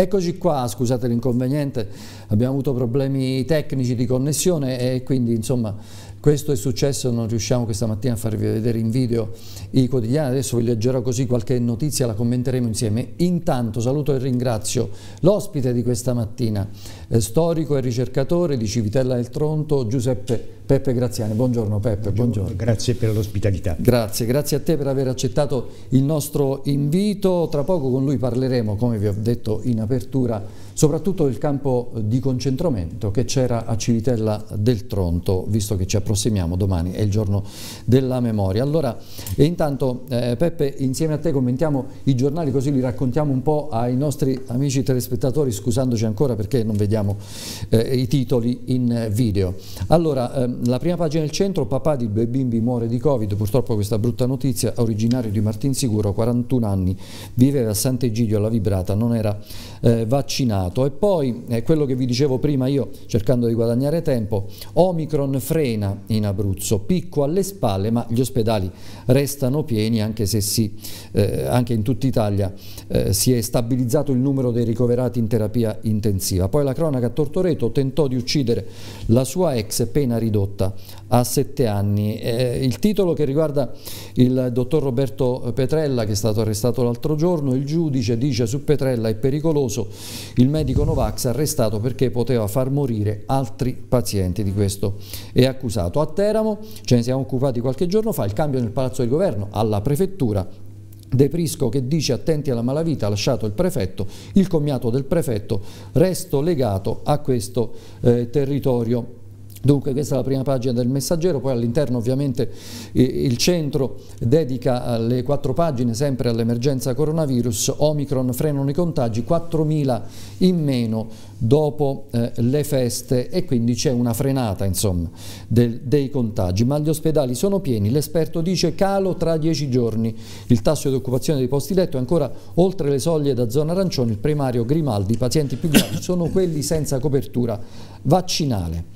Eccoci qua, scusate l'inconveniente, abbiamo avuto problemi tecnici di connessione e quindi insomma questo è successo, non riusciamo questa mattina a farvi vedere in video i quotidiani, adesso vi leggerò così qualche notizia, la commenteremo insieme. Intanto saluto e ringrazio l'ospite di questa mattina, storico e ricercatore di Civitella del Tronto, Giuseppe Peppe Graziani. Buongiorno Peppe, buongiorno. Grazie per l'ospitalità. Grazie, grazie a te per aver accettato il nostro invito. Tra poco con lui parleremo, come vi ho detto in apertura, soprattutto del campo di concentramento che c'era a Civitella del Tronto, visto che ci approssimiamo, domani è il giorno della memoria. Allora, e intanto Peppe, insieme a te commentiamo i giornali, così li raccontiamo un po' ai nostri amici telespettatori, scusandoci ancora perché non vediamo i titoli in video. Allora, la prima pagina del centro, papà di due bimbi muore di Covid, purtroppo questa brutta notizia, originario di Martinsicuro, 41 anni, viveva a Sant'Egidio alla Vibrata, non era vaccinato. E poi quello che vi dicevo prima io, cercando di guadagnare tempo, Omicron frena in Abruzzo, picco alle spalle ma gli ospedali restano pieni, anche se anche in tutta Italia si è stabilizzato il numero dei ricoverati in terapia intensiva. Poi la cronaca a Tortoreto, tentò di uccidere la sua ex, pena ridotta a 7 anni. Il titolo che riguarda il dottor Roberto Petrella, che è stato arrestato l'altro giorno, il giudice dice su Petrella è pericoloso, il medico Novax arrestato perché poteva far morire altri pazienti, di questo è accusato. A Teramo, ce ne siamo occupati qualche giorno fa, il cambio nel palazzo di governo, alla prefettura, De Prisco che dice attenti alla malavita, ha lasciato il prefetto, il commiato del prefetto, resto legato a questo territorio. Dunque questa è la prima pagina del Messaggero, poi all'interno ovviamente il centro dedica le 4 pagine sempre all'emergenza coronavirus, Omicron frenano i contagi, 4.000 in meno dopo le feste e quindi c'è una frenata insomma dei contagi, ma gli ospedali sono pieni, l'esperto dice calo tra 10 giorni, il tasso di occupazione dei posti letto è ancora oltre le soglie da zona arancione, il primario Grimaldi, i pazienti più gravi sono quelli senza copertura vaccinale.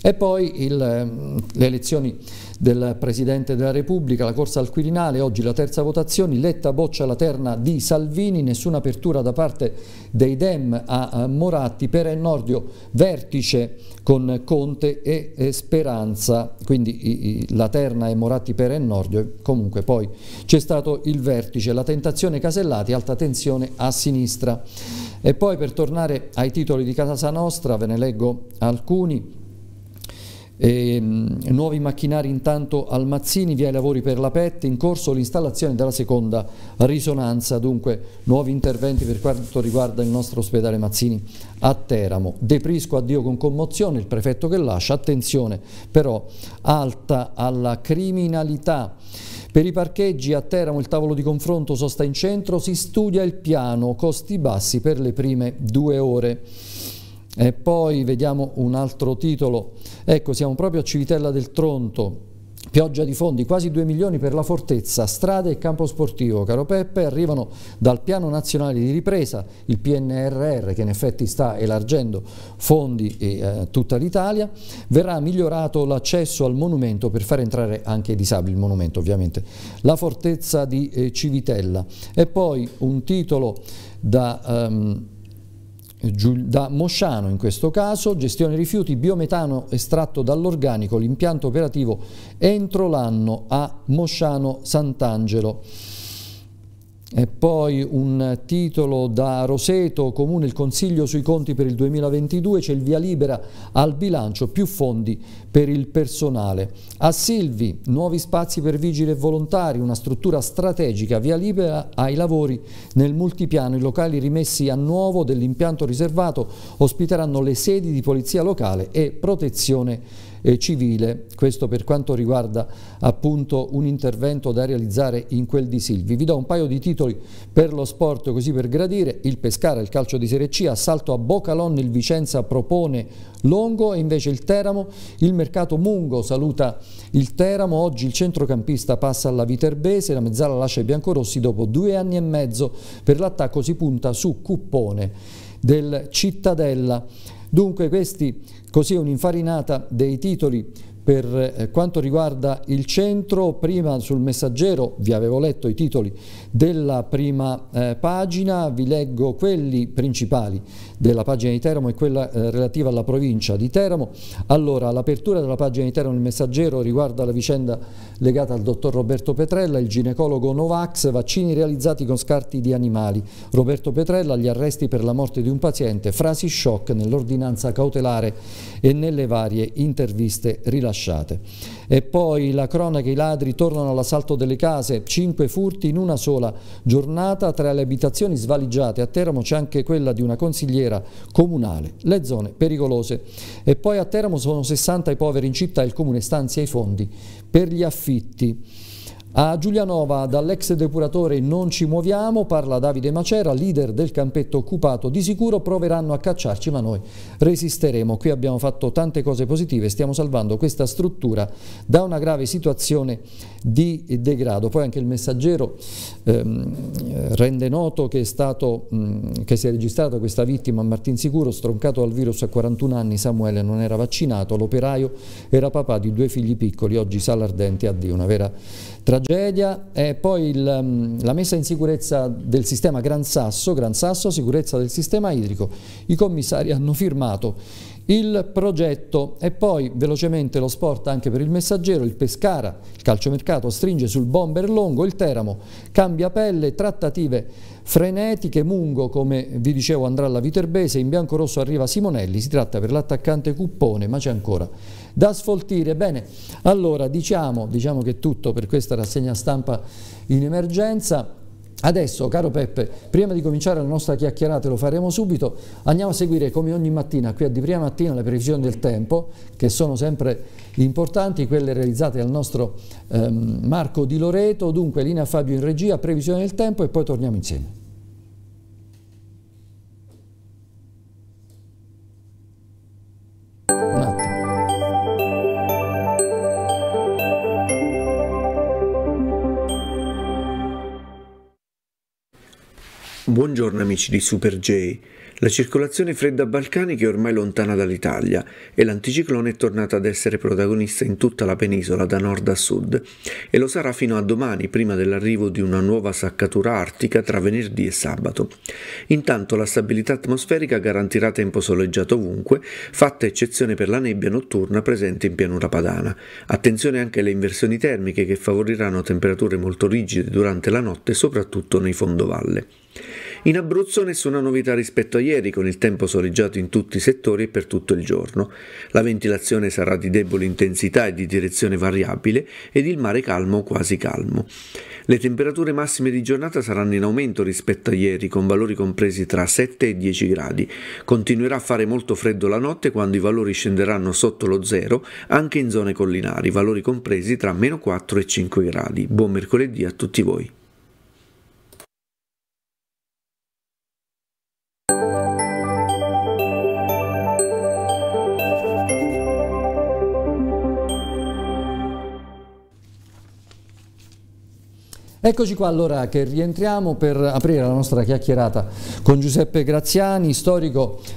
E poi le elezioni del Presidente della Repubblica, la corsa al Quirinale, oggi la terza votazione, Letta boccia la terna di Salvini, nessuna apertura da parte dei Dem a Moratti, per il Nordio vertice con Conte e Speranza, quindi la terna e Moratti per il Nordio, comunque poi c'è stato il vertice, la tentazione Casellati, alta tensione a sinistra. E poi per tornare ai titoli di Casa Nostra, ve ne leggo alcuni. Nuovi macchinari intanto al Mazzini, via i lavori per la PET, in corso l'installazione della seconda risonanza, dunque nuovi interventi per quanto riguarda il nostro ospedale Mazzini a Teramo. De Prisco addio con commozione, il prefetto che lascia, attenzione però alta alla criminalità. Per i parcheggi a Teramo il tavolo di confronto, sosta in centro, si studia il piano, costi bassi per le prime 2 ore. E poi vediamo un altro titolo, ecco siamo proprio a Civitella del Tronto, pioggia di fondi, quasi 2 milioni per la fortezza, strade e campo sportivo, caro Peppe, arrivano dal piano nazionale di ripresa, il PNRR che in effetti sta elargendo fondi tutta l'Italia, verrà migliorato l'accesso al monumento per far entrare anche i disabili, il monumento ovviamente, la fortezza di Civitella. E poi un titolo da Mosciano in questo caso, gestione rifiuti, biometano estratto dall'organico, l'impianto operativo entro l'anno a Mosciano Sant'Angelo. E poi un titolo da Roseto, comune, il consiglio sui conti per il 2022, c'è il via libera al bilancio, più fondi per il personale. A Silvi, nuovi spazi per vigili e volontari, una struttura strategica, via libera ai lavori nel multipiano, i locali rimessi a nuovo dell'impianto riservato ospiteranno le sedi di polizia locale e protezione civile, questo per quanto riguarda appunto un intervento da realizzare in quel di Silvi. Vi do un paio di titoli per lo sport così per gradire, il Pescara, il calcio di Serie C, assalto a Bocalon, il Vicenza propone Longo e invece il Teramo, il mercato Mungo saluta il Teramo, oggi il centrocampista passa alla Viterbese, la mezzala lascia i biancorossi dopo 2 anni e mezzo per l'attacco, si punta su Cuppone del Cittadella. Dunque questi, così un'infarinata dei titoli Per quanto riguarda il centro, prima sul Messaggero vi avevo letto i titoli della prima pagina, vi leggo quelli principali della pagina di Teramo e quella relativa alla provincia di Teramo. Allora, l'apertura della pagina di Teramo del Messaggero riguarda la vicenda legata al dottor Roberto Petrella, il ginecologo Novax, vaccini realizzati con scarti di animali. Roberto Petrella, gli arresti per la morte di un paziente, frasi shock nell'ordinanza cautelare e nelle varie interviste rilasciate. E poi la cronaca, i ladri tornano all'assalto delle case, 5 furti in una sola giornata, tra le abitazioni svaligiate a Teramo c'è anche quella di una consigliera comunale, le zone pericolose. E poi a Teramo sono 60 i poveri in città, il comune stanzia i fondi per gli affitti. A Giulianova, dall'ex depuratore non ci muoviamo, parla Davide Macera, leader del campetto occupato, di sicuro proveranno a cacciarci ma noi resisteremo, qui abbiamo fatto tante cose positive, stiamo salvando questa struttura da una grave situazione di degrado. Poi anche il Messaggero rende noto che si è registrata questa vittima a Martinsicuro, stroncato dal virus a 41 anni, Samuele non era vaccinato, l'operaio era papà di 2 figli piccoli, oggi sala ardente, addio, una vera tragedia. E poi la messa in sicurezza del sistema Gran Sasso, sicurezza del sistema idrico, i commissari hanno firmato il progetto. E poi velocemente lo sport anche per il Messaggero, il Pescara, il calciomercato stringe sul bomber Longo, il Teramo cambia pelle, trattative frenetiche, Mungo come vi dicevo andrà alla Viterbese, in biancorosso arriva Simonelli, si tratta per l'attaccante Cuppone ma c'è ancora da sfoltire. Bene, allora diciamo che è tutto per questa rassegna stampa in emergenza. Adesso, caro Peppe, prima di cominciare la nostra chiacchierata, lo faremo subito, andiamo a seguire come ogni mattina qui a Di Prima Mattina le previsioni del tempo, che sono sempre importanti, quelle realizzate dal nostro Marco Di Loreto. Dunque linea Fabio in regia, previsione del tempo e poi torniamo insieme. Buongiorno amici di Super J. La circolazione fredda balcanica è ormai lontana dall'Italia e l'anticiclone è tornato ad essere protagonista in tutta la penisola da nord a sud e lo sarà fino a domani, prima dell'arrivo di una nuova saccatura artica tra venerdì e sabato. Intanto la stabilità atmosferica garantirà tempo soleggiato ovunque, fatta eccezione per la nebbia notturna presente in pianura padana. Attenzione anche alle inversioni termiche che favoriranno temperature molto rigide durante la notte, soprattutto nei fondovalle. In Abruzzo nessuna novità rispetto a ieri, con il tempo soleggiato in tutti i settori e per tutto il giorno. La ventilazione sarà di debole intensità e di direzione variabile ed il mare calmo o quasi calmo. Le temperature massime di giornata saranno in aumento rispetto a ieri, con valori compresi tra 7 e 10 gradi. Continuerà a fare molto freddo la notte, quando i valori scenderanno sotto lo zero anche in zone collinari, valori compresi tra meno 4 e 5 gradi. Buon mercoledì a tutti voi. Eccoci qua allora che rientriamo per aprire la nostra chiacchierata con Giuseppe Graziani,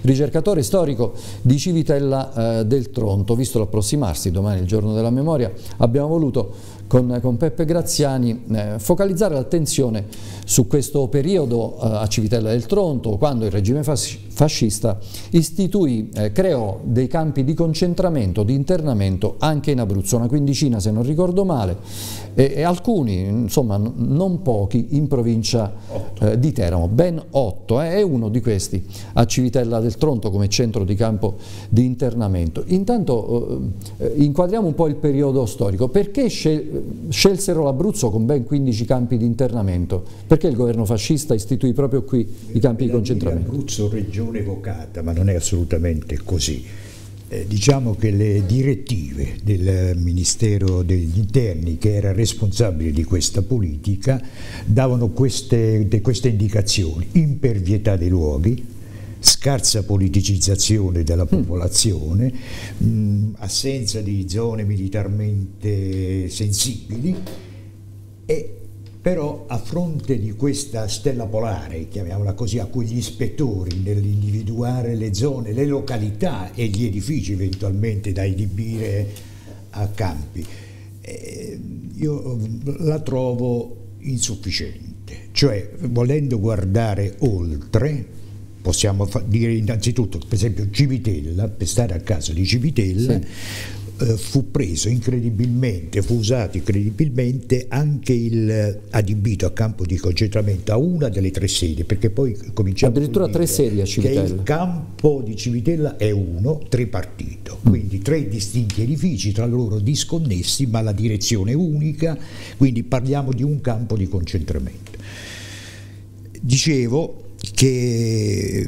ricercatore storico di Civitella del Tronto. Visto l'approssimarsi, domani è il giorno della memoria, abbiamo voluto con Peppe Graziani focalizzare l'attenzione su questo periodo a Civitella del Tronto, quando il regime fascista creò dei campi di concentramento, di internamento anche in Abruzzo, una quindicina se non ricordo male, e alcuni, insomma non pochi, in provincia di Teramo, ben 8, è uno di questi a Civitella del Tronto come centro di campo di internamento. Intanto inquadriamo un po' il periodo storico, perché scelsero l'Abruzzo con ben 15 campi di internamento, perché il governo fascista istituì proprio qui i campi di concentramento? L'Abruzzo regione evocata, ma non è assolutamente così. Diciamo che le direttive del Ministero degli Interni, che era responsabile di questa politica, davano queste indicazioni: impervietà dei luoghi, scarsa politicizzazione della popolazione, assenza di zone militarmente sensibili. E però a fronte di questa stella polare, chiamiamola così, a cui gli ispettori nell'individuare le zone, le località e gli edifici eventualmente da inibire a Campi, io la trovo insufficiente, cioè volendo guardare oltre possiamo dire innanzitutto per esempio Civitella, per stare a caso di Civitella, sì, fu preso incredibilmente, fu usato incredibilmente anche il adibito a campo di concentramento a una delle tre sedi, perché poi cominciamo addirittura a dire, tre sedi a Civitella, che il campo di Civitella è uno tripartito, quindi tre distinti edifici tra loro disconnessi ma la direzione unica, quindi parliamo di un campo di concentramento. Dicevo che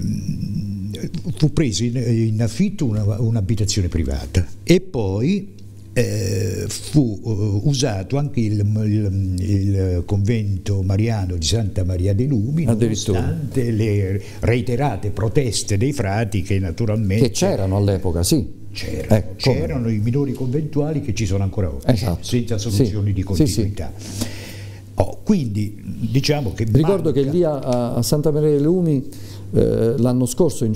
fu preso in affitto un'abitazione privata e poi fu usato anche il convento mariano di Santa Maria dei Lumi, nonostante le reiterate proteste dei frati che naturalmente... Che c'erano all'epoca, sì. C'erano i minori conventuali che ci sono ancora oggi, esatto, senza soluzioni, sì, di continuità. Sì, sì. Oh, quindi diciamo che ricordo che lì a Santa Maria dei Lumi l'anno scorso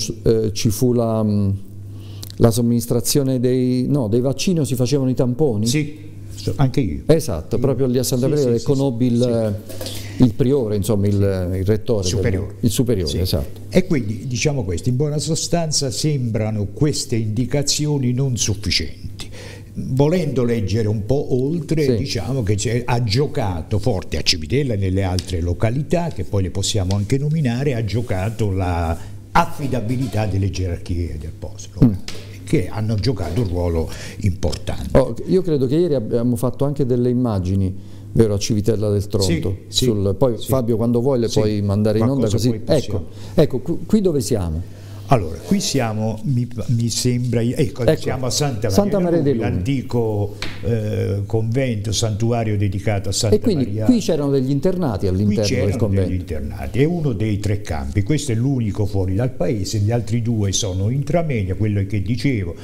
ci fu la somministrazione dei vaccini, si facevano i tamponi. Sì, anche io. Esatto, proprio lì a Santa Maria conobbi il priore, insomma il rettore. Superiore. Il superiore, sì, esatto. E quindi diciamo questo, in buona sostanza sembrano queste indicazioni non sufficienti. Volendo leggere un po' oltre, sì, diciamo che ha giocato forte a Civitella e nelle altre località, che poi le possiamo anche nominare, ha giocato la affidabilità delle gerarchie del posto, che hanno giocato un ruolo importante. Oh, io credo che ieri abbiamo fatto anche delle immagini, vero, a Civitella del Tronto, sì, poi sì. Fabio, quando vuoi le puoi mandare in onda così. Ecco, qui dove siamo? Allora, qui siamo, mi sembra, siamo a Santa Maria dei Lumi, l'antico convento, santuario dedicato a Santa Maria. E quindi qui c'erano degli internati all'interno del convento. Degli internati, è uno dei tre campi, questo è l'unico fuori dal paese, gli altri due sono intramenia, quello che dicevo.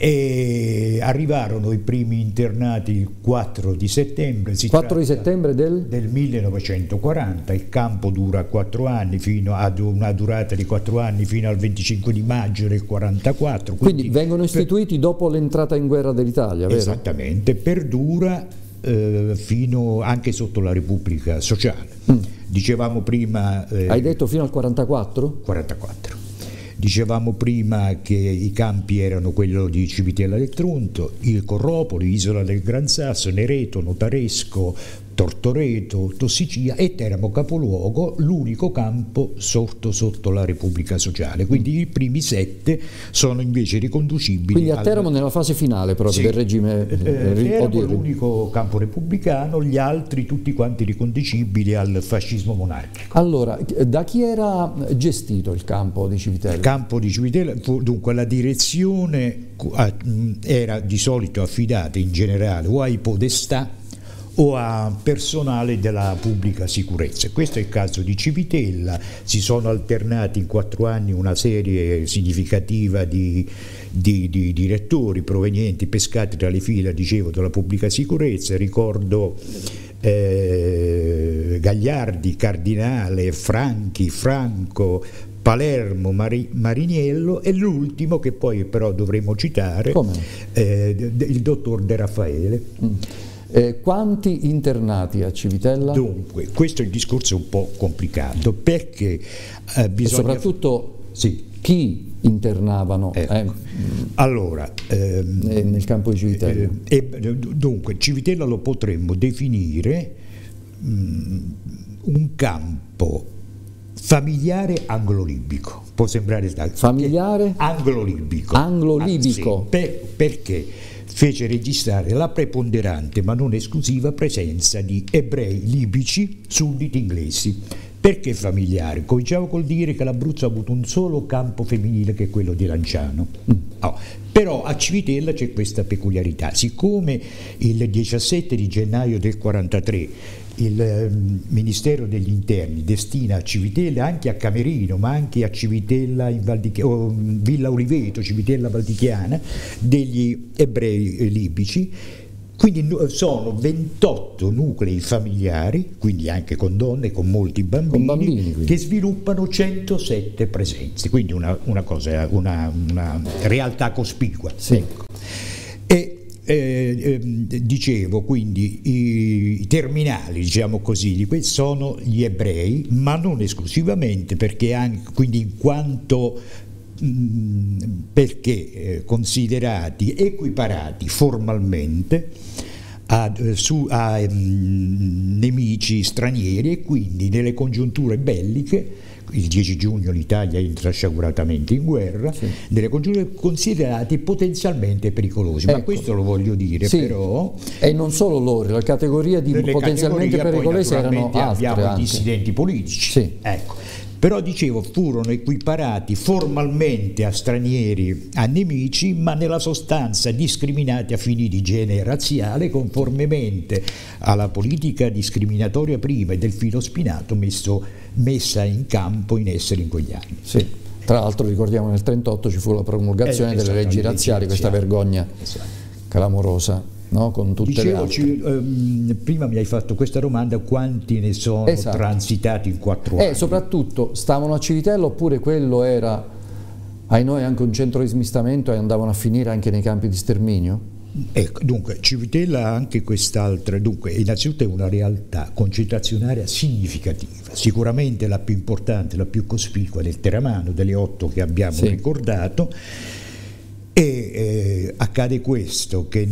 E arrivarono i primi internati il 4 di settembre, del 1940, il campo dura 4 anni, fino ad una durata di 4 anni fino al 25 di maggio del 1944. Quindi vengono istituiti dopo l'entrata in guerra dell'Italia, vero? Esattamente, perdura fino anche sotto la Repubblica Sociale. Dicevamo prima... Hai detto fino al 1944? 1944. Dicevamo prima che i campi erano quello di Civitella del Tronto, il Corropoli, Isola del Gran Sasso, Nereto, Notaresco, Tortoreto, Tossicia e Teramo capoluogo, l'unico campo sorto sotto la Repubblica Sociale. Quindi i primi 7 sono invece riconducibili. Quindi a Teramo nella fase finale proprio del regime. Teramo è l'unico campo repubblicano, gli altri tutti quanti riconducibili al fascismo monarchico. Allora, da chi era gestito il campo di Civitella? Il campo di Civitella, dunque la direzione era di solito affidata in generale o ai podestà o a personale della pubblica sicurezza. Questo è il caso di Civitella, si sono alternati in 4 anni una serie significativa di direttori provenienti, pescati tra le fila, dicevo, della pubblica sicurezza. Ricordo Gagliardi, Cardinale, Franchi, Franco, Palermo, Mariniello e l'ultimo che poi però dovremo citare, il dottor De Raffaele. Quanti internati a Civitella? Dunque, questo è il discorso un po' complicato perché bisogna... E soprattutto chi internavano? Allora, nel campo di Civitella? Dunque, Civitella lo potremmo definire un campo familiare anglo-libico, può sembrare tanto. Familiare? Anglo-libico. Anglo-libico. Perché? Fece registrare la preponderante ma non esclusiva presenza di ebrei libici sudditi inglesi. Perché familiare? Cominciamo col dire che l'Abruzzo ha avuto un solo campo femminile che è quello di Lanciano. Però a Civitella c'è questa peculiarità, siccome il 17 di gennaio del 1943 il Ministero degli Interni destina a Civitella, anche a Camerino, ma anche a Civitella in Villa Oliveto, Civitella Valdichiana, degli ebrei libici. Quindi sono 28 nuclei familiari, quindi anche con donne, con molti bambini, che sviluppano 107 presenze, quindi una realtà cospicua. Ecco. E Dicevo quindi i terminali, diciamo così, di questi sono gli ebrei, ma non esclusivamente, perché anche, quindi in quanto perché considerati equiparati formalmente a nemici stranieri, e quindi nelle congiunture belliche, il 10 giugno l'Italia entra sciaguratamente in guerra, sì, delle congiunture considerate potenzialmente pericolosi, ecco, ma questo lo voglio dire, sì, però... E non solo loro, la categoria di potenzialmente pericolosi erano altre, abbiamo i dissidenti politici, sì, ecco. Però dicevo, furono equiparati formalmente a stranieri, a nemici, ma nella sostanza discriminati a fini di genere razziale, conformemente alla politica discriminatoria prima e del filo spinato messa in campo, in essere in quegli anni. Sì. Tra l'altro ricordiamo nel 1938 ci fu la promulgazione delle leggi razziali, questa vergogna clamorosa. No, con tutte le altre. Prima mi hai fatto questa domanda, quanti ne sono transitati in 4 anni? Soprattutto stavano a Civitella, oppure quello era, ai noi, anche un centro di smistamento e andavano a finire anche nei campi di sterminio? Ecco, dunque Civitella ha anche quest'altra, dunque innanzitutto è una realtà concentrazionaria significativa, sicuramente la più importante, la più cospicua del teramano, delle 8 che abbiamo ricordato. E accade questo, che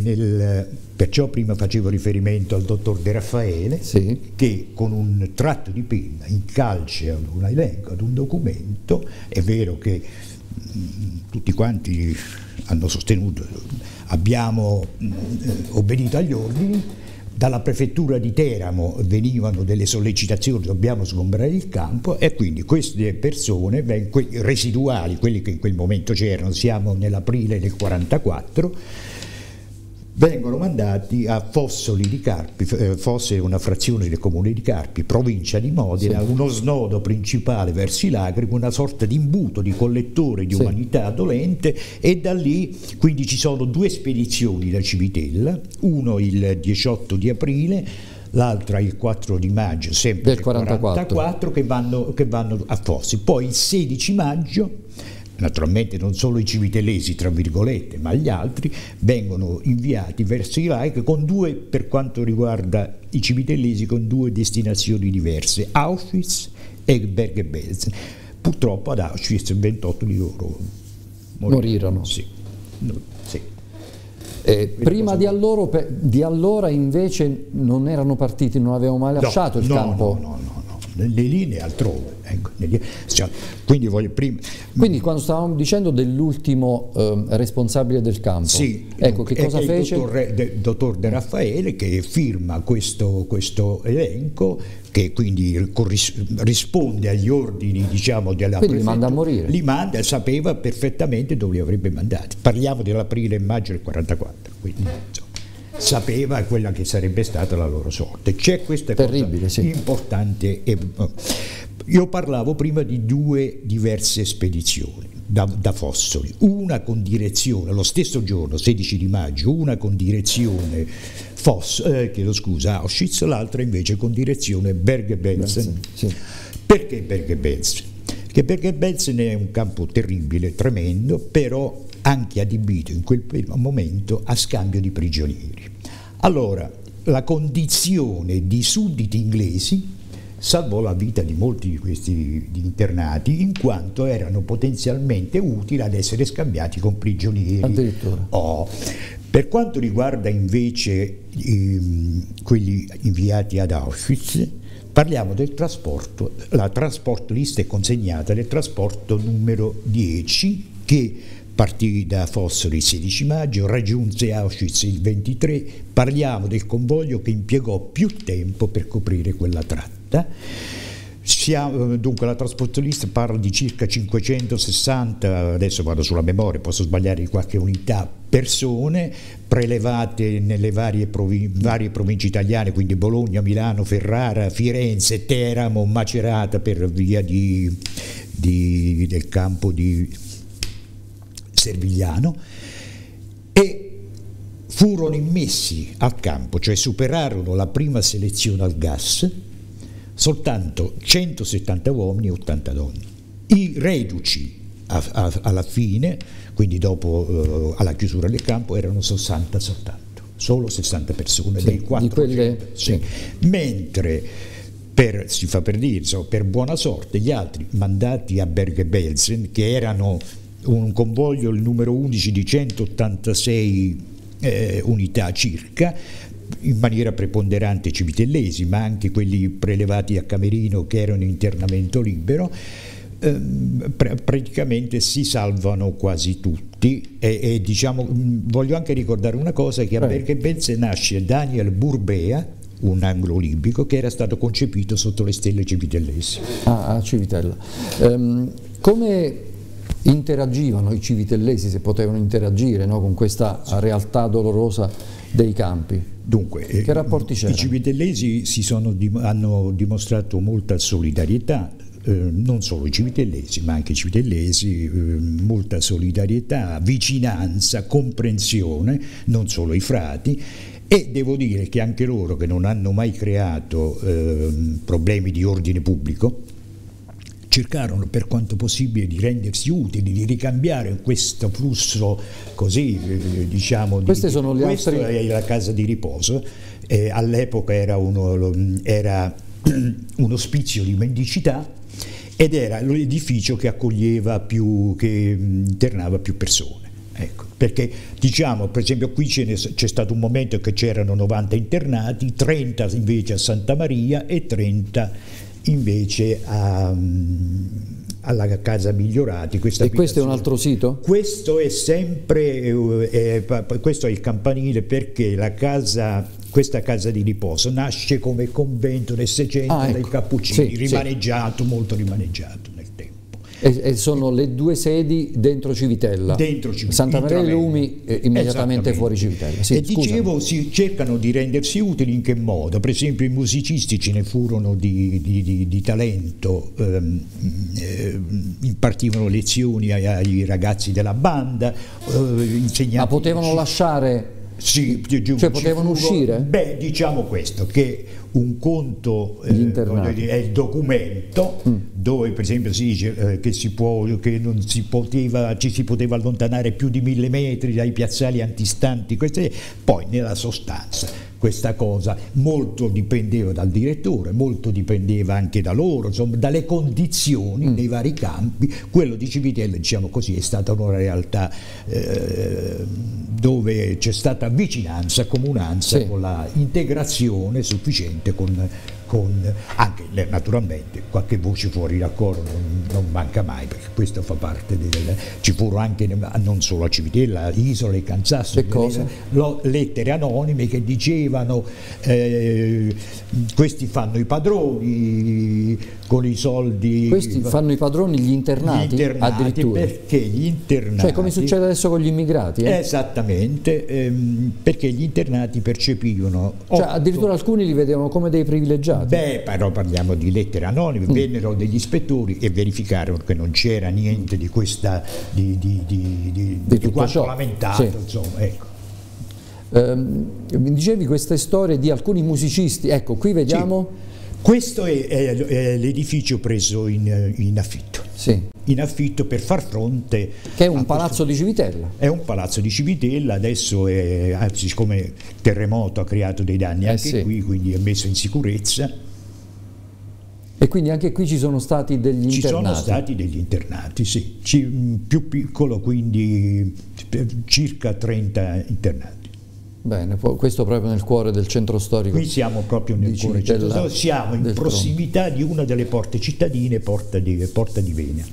perciò prima facevo riferimento al dottor De Raffaele, sì, che con un tratto di penna incalce ad un elenco, ad un documento. È vero che tutti quanti hanno sostenuto, abbiamo obbedito agli ordini, dalla prefettura di Teramo venivano delle sollecitazioni, dobbiamo sgombrare il campo, e quindi queste persone, residuali, quelli che in quel momento c'erano, siamo nell'aprile del 1944, vengono mandati a Fossoli di Carpi, fosse una frazione del comune di Carpi, provincia di Modena, sì, uno snodo principale verso i lagri, una sorta di imbuto di collettore di umanità dolente, e da lì quindi ci sono 2 spedizioni da Civitella, uno il 18 di aprile, l'altra il 4 di maggio, sempre del 1944, che vanno a Fossoli. Poi il 16 maggio, naturalmente non solo i civitellesi, tra virgolette, ma gli altri vengono inviati verso i laghi con 2, per quanto riguarda i civitellesi, con 2 destinazioni diverse, Auschwitz e Bergen-Belsen. Purtroppo ad Auschwitz 28 di loro morirono. Sì. Sì. Prima di allora invece non erano partiti, non avevano mai lasciato il campo. Le linee altrove, ecco, cioè, quindi voglio prima... Quindi quando stavamo dicendo dell'ultimo responsabile del campo, sì, ecco, che cosa fece? Il dottor De Raffaele, che firma questo elenco, che quindi risponde agli ordini, diciamo, della prefettura, li manda a morire. Li manda, sapeva perfettamente dove li avrebbe mandati. Parliamo dell'aprile e maggio del 1944, quindi insomma, sapeva quella che sarebbe stata la loro sorte. C'è questa cosa importante. Io parlavo prima di 2 diverse spedizioni da Fossoli, una con direzione, lo stesso giorno, 16 di maggio, una con direzione Auschwitz, l'altra invece con direzione Bergen-Belsen. Sì. Perché Bergen-Belsen? Perché Bergen-Belsen è un campo terribile, tremendo, però anche adibito in quel momento a scambio di prigionieri. Allora, la condizione di sudditi inglesi salvò la vita di molti di questi internati, in quanto erano potenzialmente utili ad essere scambiati con prigionieri. Addirittura. Per quanto riguarda invece quelli inviati ad Auschwitz, parliamo del trasporto, la lista è consegnata del trasporto numero 10, che partì da Fossoli il 16 maggio, raggiunse Auschwitz il 23, parliamo del convoglio che impiegò più tempo per coprire quella tratta. Dunque la trasportolista parla di circa 560, adesso vado sulla memoria, posso sbagliare di qualche unità, persone prelevate nelle varie province italiane, quindi Bologna, Milano, Ferrara, Firenze, Teramo, Macerata, per via del campo di Servigliano, e furono immessi al campo, cioè superarono la prima selezione al gas, soltanto 170 uomini e 80 donne. I reduci alla fine, quindi dopo alla chiusura del campo, erano 60-70. solo 60 persone, sì, dei 400, quelle, sì. Sì. Mentre si fa per dire, insomma, per buona sorte gli altri mandati a Bergen-Belsen, che erano un convoglio, il numero 11, di 186 unità circa, in maniera preponderante civitellesi, ma anche quelli prelevati a Camerino che erano in internamento libero, praticamente si salvano quasi tutti. E diciamo, voglio anche ricordare una cosa, che a Bergen-Belsen nasce Daniel Burbea, un anglo-libico che era stato concepito sotto le stelle civitellesi. Ah, a Civitella. Come interagivano i civitellesi, se potevano interagire, no, con questa realtà dolorosa dei campi? Dunque, che rapporti c'erano? I civitellesi hanno dimostrato molta solidarietà, non solo i civitellesi, ma anche i civitellesi, molta solidarietà, vicinanza, comprensione, non solo i frati. E devo dire che anche loro, che non hanno mai creato problemi di ordine pubblico, cercarono per quanto possibile di rendersi utili, di ricambiare questo flusso così, diciamo, è la casa di riposo, all'epoca era un ospizio di mendicità ed era l'edificio che accoglieva più, che internava più persone. Ecco, perché diciamo, per esempio, qui c'è stato un momento che c'erano 90 internati, 30 invece a Santa Maria e 30 invece alla Casa Migliorati. E questo è un altro sito? Questo è sempre, questo è il campanile, perché questa casa di riposo nasce come convento nel 600 dai Cappuccini, sì, rimaneggiato, sì, molto rimaneggiato. E sono le due sedi dentro Civitella, Santa Maria dei Lumi immediatamente fuori Civitella. Sì, e dicevo, si cercano di rendersi utili. In che modo? Per esempio, i musicisti, ce ne furono di talento, impartivano lezioni ai ragazzi della banda, insegnavano. Ma potevano lasciare? Sì, cioè potevano uscire? Beh, diciamo questo, che un conto è il documento, dove per esempio si dice che non si poteva, ci si poteva allontanare più di 1000 metri dai piazzali antistanti, poi nella sostanza questa cosa molto dipendeva dal direttore, molto dipendeva anche da loro, insomma, dalle condizioni dei vari campi. Quello di Civitella, diciamo così, è stata una realtà dove c'è stata vicinanza, comunanza, sì, con la integrazione sufficiente, con anche naturalmente qualche voce fuori dal coro non manca mai, perché questo fa parte del... Ci furono anche, non solo a Civitella, Isole, Gran Sasso, lettere anonime che dicevano questi fanno i padroni con i soldi, questi fanno i padroni gli internati addirittura, perché gli internati, cioè come succede adesso con gli immigrati, esattamente, perché gli internati percepivano, cioè addirittura alcuni li vedevano come dei privilegiati. Beh, però parliamo di lettere anonime. Vennero degli ispettori e verificarono che non c'era niente di questa di quanto lamentato, sì, insomma, ecco. Mi dicevi queste storie di alcuni musicisti, ecco, qui vediamo. Sì. Questo è l'edificio preso in affitto. Sì. In affitto per far fronte. Che è un palazzo di Civitella. È un palazzo di Civitella, adesso anzi, siccome il terremoto ha creato dei danni anche sì, qui, quindi è messo in sicurezza. E quindi anche qui ci sono stati degli internati? Ci sono stati degli internati, sì. Più piccolo, quindi circa 30 internati. Bene, questo proprio nel cuore del centro storico. Qui siamo proprio nel cuore del centro storico, siamo in prossimità di una delle porte cittadine, Porta di Vena.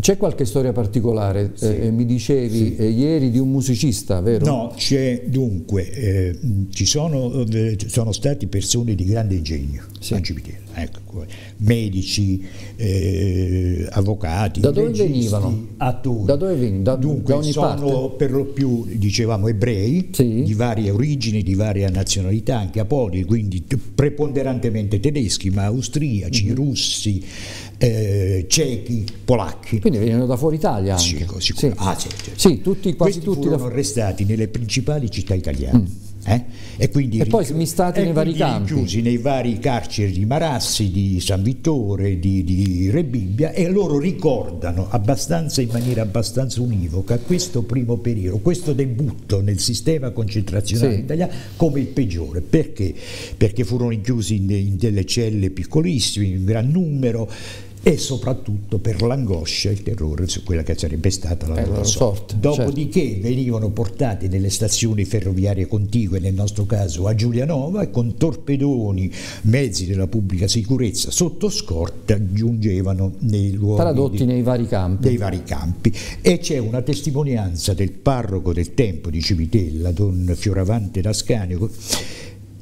C'è qualche storia particolare? Sì. Mi dicevi, sì, ieri di un musicista, vero? No, c'è, dunque, ci sono state persone di grande ingegno, sì, a Civitella, ecco, medici, avvocati. Da dove venivano? Attori. Da dove venivano? Dunque, da ogni sono parte? Per lo più, dicevamo, ebrei, sì, di varie origini, di varia nazionalità, anche apodi, quindi preponderantemente tedeschi, ma austriaci, russi, cechi, polacchi. Quindi venivano da fuori Italia anche? Sì, sì, tutti, quasi questi tutti furono arrestati nelle principali città italiane. E quindi rinchiusi nei vari carceri di Marassi, di San Vittore, di Rebibbia, e loro ricordano abbastanza, in maniera abbastanza univoca, questo primo periodo, questo debutto nel sistema concentrazionale italiano come il peggiore. Perché? Perché furono rinchiusi in delle celle piccolissime, in gran numero, e soprattutto per l'angoscia e il terrore su quella che sarebbe stata la loro sorte. Dopodiché venivano portati nelle stazioni ferroviarie contigue, nel nostro caso a Giulianova, e con torpedoni, mezzi della pubblica sicurezza sotto scorta giungevano nei luoghi tradotti nei vari campi. E c'è una testimonianza del parroco del tempo di Civitella, Don Fioravante D'Ascanio,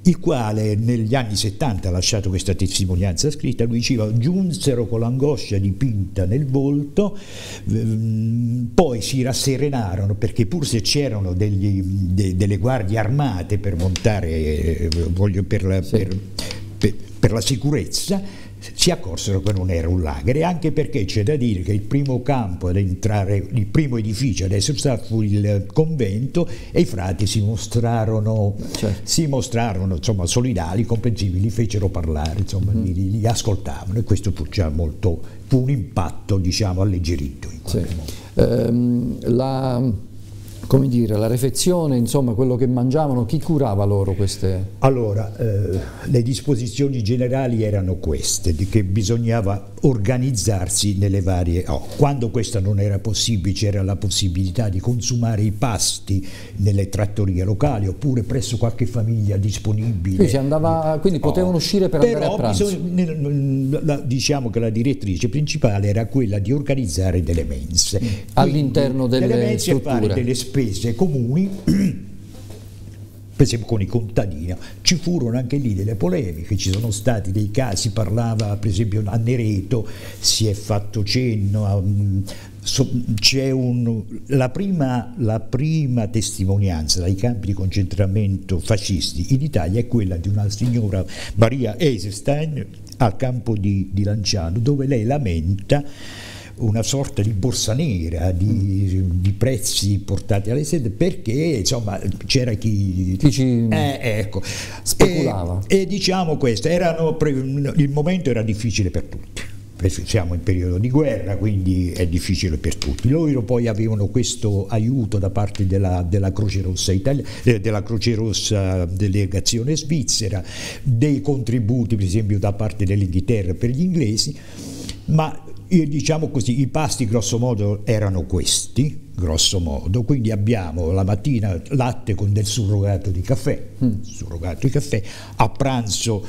il quale negli anni 70 ha lasciato questa testimonianza scritta. Lui diceva: giunsero con l'angoscia dipinta nel volto, poi si rasserenarono, perché pur se c'erano delle guardie armate per montare per la sicurezza, si accorsero che non era un lager. E anche perché c'è da dire che il primo campo ad entrare, il primo edificio ad essere stato, fu il convento, e i frati si mostrarono insomma solidali, comprensibili, li fecero parlare, insomma, li ascoltavano, e questo fu già molto, fu un impatto, diciamo, alleggerito in qualche modo. Come dire, la refezione, insomma, quello che mangiavano, chi curava loro queste? Allora, le disposizioni generali erano queste, di che bisognava organizzarsi nelle varie... quando questo non era possibile, c'era la possibilità di consumare i pasti nelle trattorie locali oppure presso qualche famiglia disponibile. Quindi, potevano uscire per andare a pranzo. Diciamo che la direttrice principale era quella di organizzare delle mense. All'interno delle strutture. Fare delle spese comuni. Per esempio con i contadini ci furono anche lì delle polemiche, ci sono stati dei casi, parlava per esempio a Nereto, si è fatto cenno a... La prima testimonianza dai campi di concentramento fascisti in Italia è quella di una signora, Maria Eisenstein, al campo di Lanciano, dove lei lamenta una sorta di borsa nera di prezzi portati alle sede, perché insomma c'era chi ci speculava, e diciamo questo il momento era difficile per tutti. Siamo in periodo di guerra, quindi è difficile per tutti. Loro poi avevano questo aiuto da parte della Croce Rossa della Croce Rossa delegazione svizzera, dei contributi per esempio da parte dell'Inghilterra per gli inglesi, ma diciamo così, i pasti grosso modo erano questi, grosso modo. Quindi abbiamo la mattina latte con del surrogato di caffè, a pranzo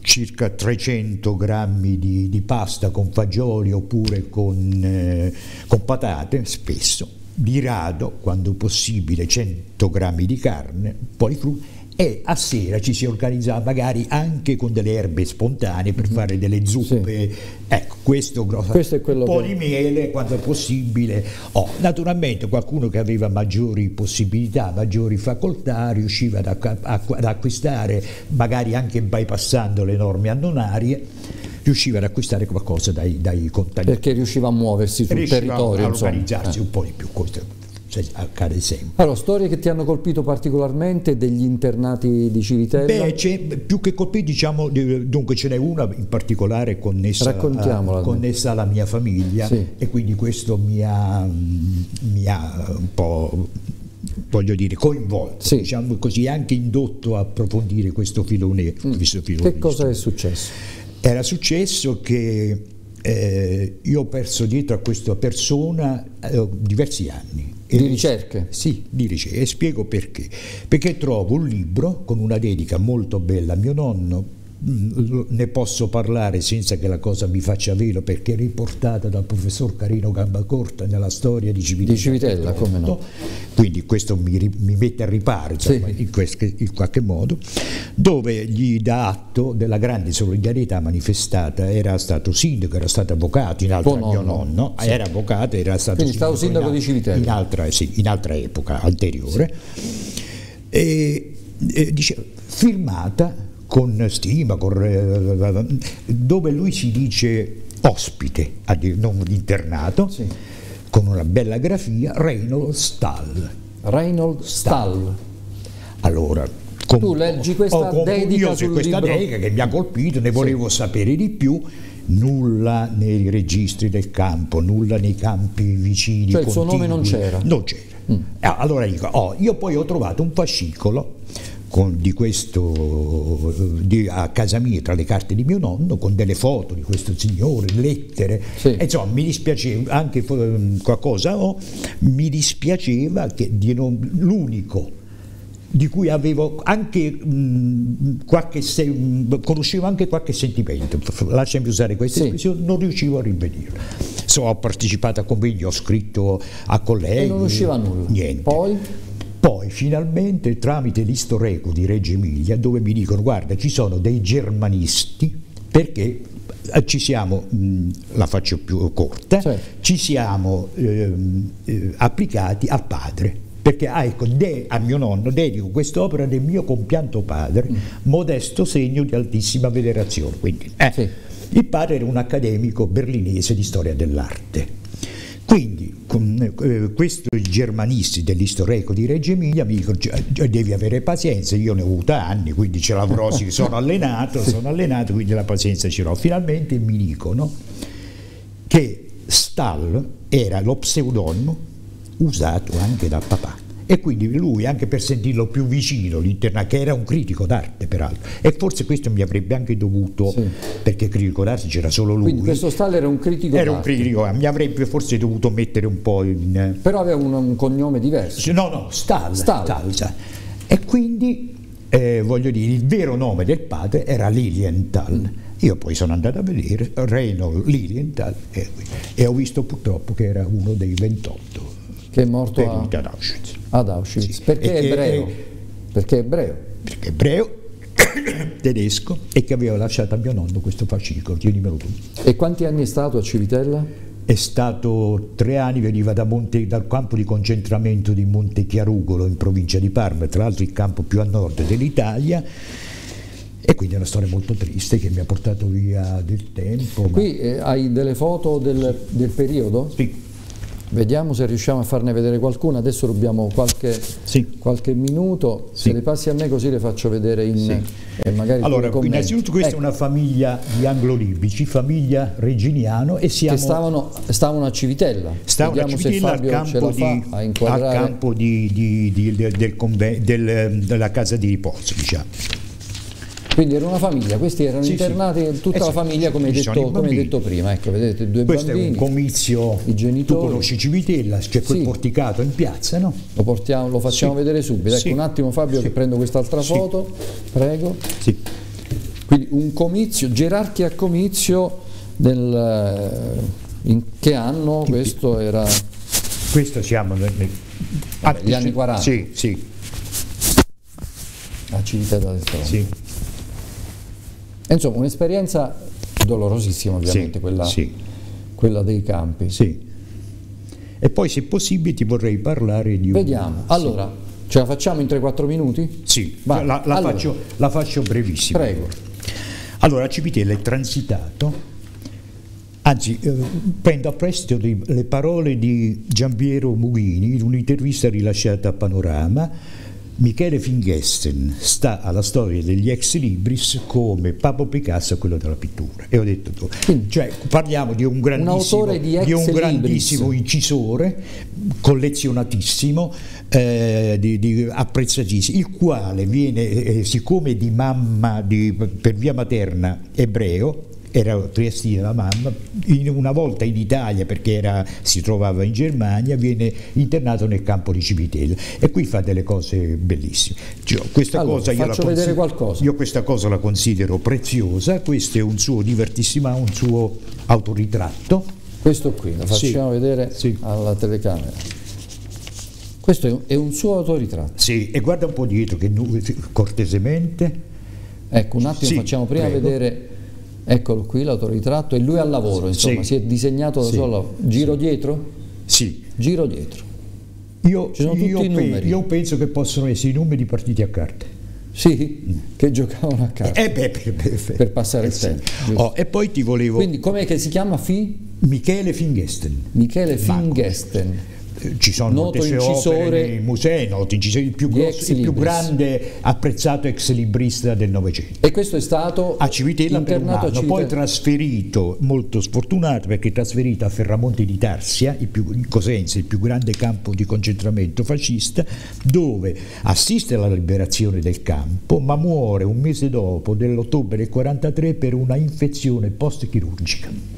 circa 300 grammi di pasta con fagioli oppure con patate, spesso, di rado quando possibile 100 grammi di carne, poi frutti. E a sera ci si organizzava magari anche con delle erbe spontanee per fare delle zuppe, ecco, questo è quello, un po' di miele quando è possibile. Naturalmente qualcuno che aveva maggiori possibilità, maggiori facoltà, riusciva ad acquistare, magari anche bypassando le norme annonarie, riusciva ad acquistare qualcosa dai contadini. Perché riusciva a muoversi sul territorio, a organizzarsi un po' di più, questo. Cioè, accade sempre. Allora, storie che ti hanno colpito particolarmente degli internati di Civitella? Più che colpiti, diciamo, dunque ce n'è una in particolare connessa alla mia famiglia, e quindi questo mi ha un po', voglio dire, coinvolto, diciamo così, anche indotto a approfondire questo filone. Che cosa è successo? Era successo che io ho perso dietro a questa persona diversi anni. Di ricerche? Sì, di ricerche, e spiego perché. Perché trovo un libro con una dedica molto bella a mio nonno, ne posso parlare senza che la cosa mi faccia velo perché è riportata dal professor Carino Gambacorta nella storia di Civitella. Di Civitella, come no. Quindi questo mi mette a riparo, insomma, in qualche modo, dove gli dà atto della grande solidarietà manifestata. Era stato sindaco, era stato avvocato, in altra, mio nonno era avvocato, era stato sindaco di Civitella. In altra epoca, anteriore, e dice, firmata con stima, dove lui si dice ospite, non internato, con una bella grafia, Reinhold Stahl. Allora, tu leggi questa dedica sul questa libro. Dedica che mi ha colpito, ne volevo sapere di più. Nulla nei registri del campo, nulla nei campi vicini, cioè, continui. Il suo nome non c'era? Non c'era. Allora dico, io poi ho trovato un fascicolo di questo a casa mia, tra le carte di mio nonno, con delle foto di questo signore, lettere, e insomma mi dispiaceva anche qualcosa, mi dispiaceva che l'unico di cui avevo anche qualche, conoscevo anche qualche sentimento, lasciami usare questa espressione, non riuscivo a rinvenirlo. Ho partecipato a convegni, ho scritto a colleghi e non riusciva a nulla. Niente. Poi finalmente, tramite l'Istoreco di Reggio Emilia, dove mi dicono guarda ci sono dei germanisti, perché ci siamo, la faccio più corta, ci siamo applicati al padre. Perché ecco, a mio nonno dedico quest'opera del mio compianto padre, modesto segno di altissima venerazione. Quindi, il padre era un accademico berlinese di storia dell'arte. Quindi questi germanisti dell'Istoreco di Reggio Emilia mi dicono devi avere pazienza, io ne ho avuto anni, quindi ce l'avrò, sono allenato, quindi la pazienza ce l'ho. Finalmente mi dicono che Stahl era lo pseudonimo usato anche da papà, e quindi lui, anche per sentirlo più vicino, che era un critico d'arte peraltro, e forse questo mi avrebbe anche dovuto, perché critico d'arte c'era solo lui, quindi questo Stahl era un critico d'arte, mi avrebbe forse dovuto mettere un po' in... però aveva un cognome diverso. No, Stahl. E quindi voglio dire, il vero nome del padre era Lilienthal. Io poi sono andato a vedere Reynold Lilienthal e ho visto purtroppo che era uno dei 28 che è morto ad Auschwitz. Perché è ebreo? Perché è ebreo, tedesco, e che aveva lasciato a mio nonno questo fascicolo, tienimelo tu. E quanti anni è stato a Civitella? È stato 3 anni, veniva dal campo di concentramento di Montechiarugolo in provincia di Parma, tra l'altro il campo più a nord dell'Italia. E quindi è una storia molto triste che mi ha portato via del tempo. Qui hai delle foto del periodo? Sì. Vediamo se riusciamo a farne vedere qualcuna, adesso rubiamo qualche minuto, se le passi a me così le faccio vedere in magari. Allora, innanzitutto questa è una famiglia di anglo-libici, famiglia reginiano, e siamo... Che stavano a Civitella, al campo della casa di riposo, diciamo. Quindi era una famiglia, questi erano internati, tutta la famiglia, come hai detto prima, ecco, vedete, 2 Questo bambini. Questo è un comizio, i genitori. Tu conosci Civitella, c'è quel porticato in piazza, no? Lo facciamo vedere subito, ecco un attimo Fabio che prendo quest'altra foto, prego. Quindi un comizio, gerarchia a comizio, in che anno questo era? Questo siamo negli anni 40. A Civitella del Tronto. Insomma, un'esperienza dolorosissima ovviamente, quella dei campi. E poi, se possibile, ti vorrei parlare di... Vediamo. Allora, ce la facciamo in 3-4 minuti? La faccio brevissima. Prego. Allora, a Civitella è transitato... Anzi, prendo a prestito le parole di Giampiero Mughini in un'intervista rilasciata a Panorama. Michele Fingesten sta alla storia degli ex libris come Pablo Picasso a quello della pittura, e ho detto tu, cioè parliamo di un grandissimo, incisore, collezionatissimo, apprezzatissimo, il quale viene, siccome di mamma, per via materna ebreo, era triestina la mamma, una volta in Italia, perché si trovava in Germania, viene internato nel campo di Civitella, e qui fa delle cose bellissime. Io questa cosa la considero preziosa. Questo è un suo divertissimo, un suo autoritratto. Questo qui, lo facciamo vedere alla telecamera. Questo è un suo autoritratto. E guarda un po' dietro, che cortesemente. Ecco, un attimo facciamo prima vedere. Eccolo qui l'autoritratto, e lui al lavoro, insomma, si è disegnato da solo. Giro dietro? Giro dietro. Io penso che possono essere i numeri di partiti a carte. Che giocavano a carte. Per passare il tempo. E poi ti volevo... Quindi com'è che si chiama Michele Fingesten. ci sono moltissime opere nei musei, noto incisore, il più grande apprezzato ex librista del Novecento. E questo è stato a Civitella per un anno, poi trasferito, molto sfortunato perché trasferito a Ferramonte di Tarsia, in Cosenza, il più grande campo di concentramento fascista, dove assiste alla liberazione del campo, ma muore un mese dopo, dell'ottobre del 1943, per una infezione post-chirurgica.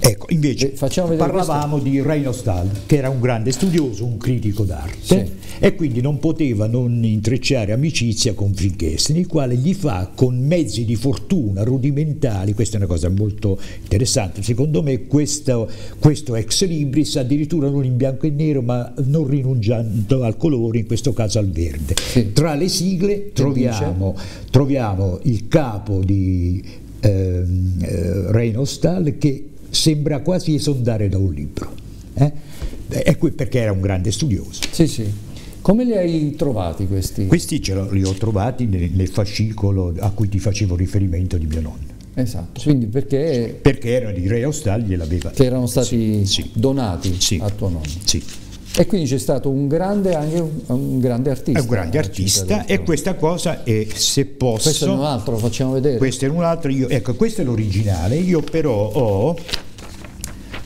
Ecco, invece parlavamo di Reinhold Stahl, che era un grande studioso, un critico d'arte, sì, e quindi non poteva non intrecciare amicizia con Fingesten, il quale gli fa, con mezzi di fortuna rudimentali, questa è una cosa molto interessante secondo me, questo ex libris, addirittura non in bianco e nero, ma non rinunciando al colore, in questo caso al verde, sì. Tra le sigle troviamo il capo di Reinhold Stahl, che sembra quasi esondare da un libro, perché era un grande studioso. Sì, sì. Come li hai trovati questi? Questi li ho trovati nel fascicolo a cui ti facevo riferimento di mio nonno. Esatto, quindi perché erano di Reinhold Stahl, gliel'aveva, che erano stati, sì, donati, sì, a tuo nonno. Sì. E quindi c'è stato anche un grande artista. Un grande artista, e questa cosa è, se posso... Questo è un altro, lo facciamo vedere. Questo è un altro, ecco, questo è l'originale, io però ho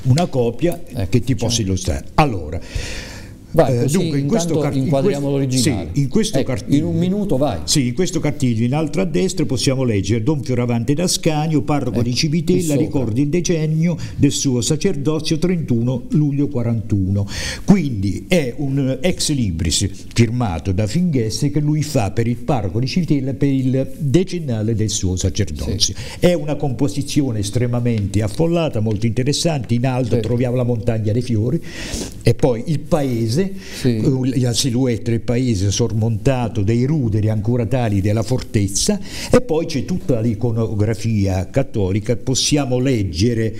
una copia, ecco, che ti posso illustrare. Allora, vai, dunque, in questo cartiglio... Inquadriamo l'originale. Sì, in questo, ecco, cartiglio... In un minuto, vai. Sì, in questo cartiglio, in alto a destra, possiamo leggere Don Fioravante D'Ascanio, parroco, ecco, di Civitella, ricorda il decennio del suo sacerdozio, 31 luglio 41. Quindi è un ex libris firmato da Fingesten che lui fa per il parroco di Civitella per il decennale del suo sacerdozio. Sì. È una composizione estremamente affollata, molto interessante. In alto, sì, troviamo la montagna dei fiori e poi il paese. Sì. La silhouette del paese sormontato dai ruderi ancora tali della fortezza, e poi c'è tutta l'iconografia cattolica. Possiamo leggere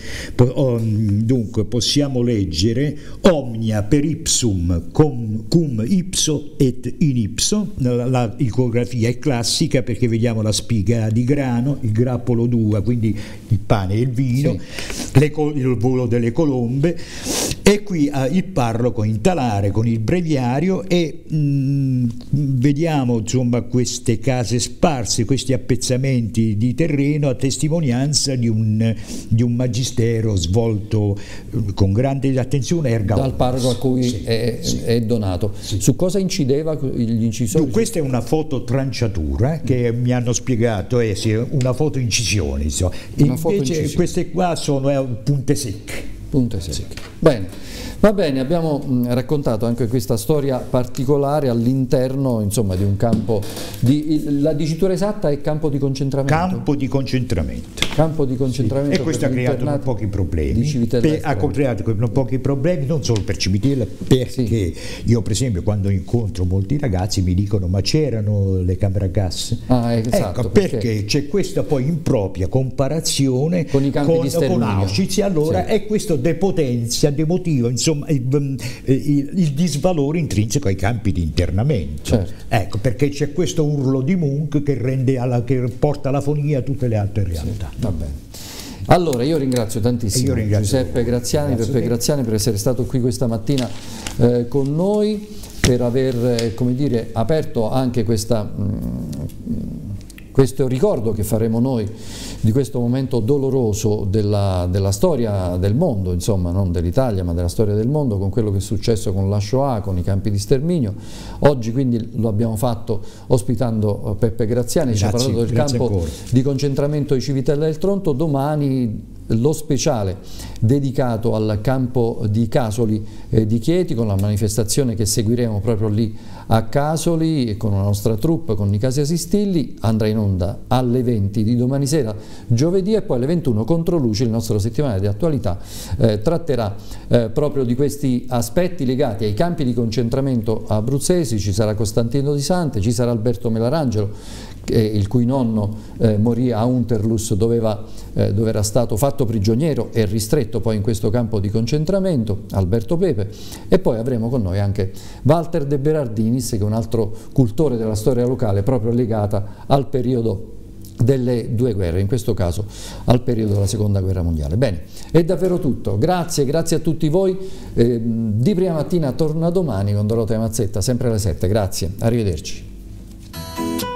omnia per ipsum cum ipso et in ipso. L'iconografia è classica perché vediamo la spiga di grano, il grappolo d'uva, quindi il pane e il vino, sì, il volo delle colombe, e qui il parroco in talare con il breviario, e vediamo, insomma, queste case sparse, questi appezzamenti di terreno a testimonianza di un magistero svolto con grande attenzione erga dal parroco a cui, sì, è donato. Sì. Su cosa incideva gli incisori? Questa è una fototranciatura che mi hanno spiegato è una fotoincisione, insomma. Invece queste qua sono punte secche. Punte secche. Bene. Va bene, abbiamo raccontato anche questa storia particolare all'interno, insomma, di un campo di... La dicitura esatta è campo di concentramento. Campo di concentramento. Campo di concentramento. Sì. E questo ha creato non pochi problemi. Ha creato non pochi problemi, non solo per Civitella, perché, sì, io per esempio quando incontro molti ragazzi mi dicono: ma c'erano le camere a gas? Ah, esatto. Ecco, perché c'è questa poi impropria comparazione con i campi di sterminio, con Auschwitz, allora, sì, e questo depotenzia, demotiva, insomma, il disvalore intrinseco ai campi di internamento, certo, ecco perché c'è questo urlo di Munch che porta alla fonia tutte le altre realtà. Sì, va bene. Allora io ringrazio tantissimo Giuseppe Graziani, Peppe Graziani, per essere stato qui questa mattina con noi, per aver, come dire, aperto anche questo ricordo che faremo noi di questo momento doloroso della storia del mondo, insomma, non dell'Italia ma della storia del mondo, con quello che è successo con la Shoah, con i campi di sterminio. Oggi quindi lo abbiamo fatto ospitando Peppe Graziani, grazie, ci ha parlato del campo di concentramento di Civitella del Tronto. Domani lo speciale dedicato al campo di Casoli di Chieti, con la manifestazione che seguiremo proprio lì a Casoli con la nostra troupe, con Nicasia Sistilli. Andrà in onda alle 20 di domani sera, giovedì, e poi alle 21 Controluce, il nostro settimanale di attualità, tratterà proprio di questi aspetti legati ai campi di concentramento abruzzesi. Ci sarà Costantino Di Sante, ci sarà Alberto Melarangelo, il cui nonno morì a Unterlus, dove era stato fatto prigioniero e ristretto poi in questo campo di concentramento, Alberto Pepe, e poi avremo con noi anche Walter De Berardinis, che è un altro cultore della storia locale proprio legata al periodo delle due guerre, in questo caso al periodo della seconda guerra mondiale. Bene, è davvero tutto, grazie a tutti voi, Di Prima Mattina torna domani con Dorotea Mazzetta, sempre alle 7, grazie, arrivederci.